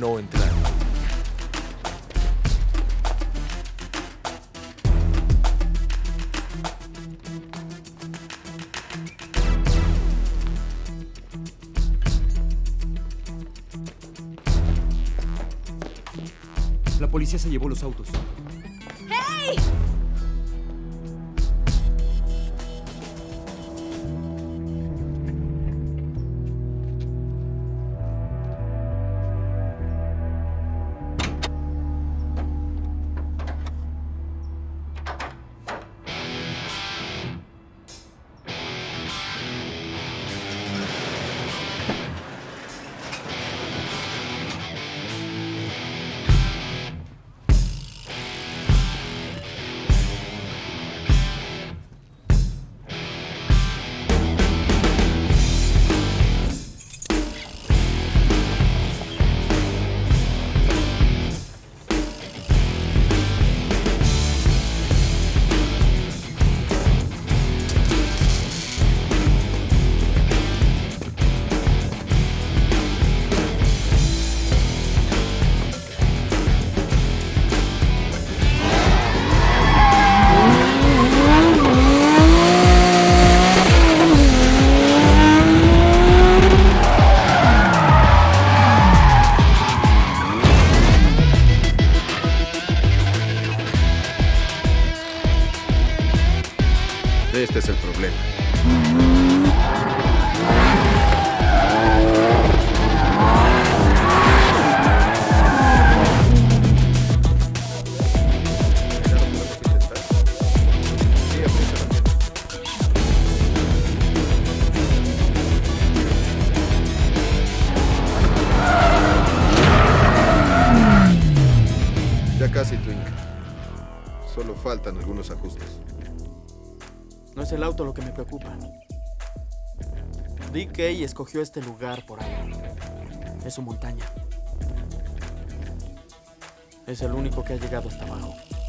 no entrar. La policía se llevó los autos. ¡Hey! Este es el problema. Ya casi, Twink. Solo faltan algunos ajustes. No es el auto lo que me preocupa. DK escogió este lugar por ahí. Es su montaña. Es el único que ha llegado hasta abajo.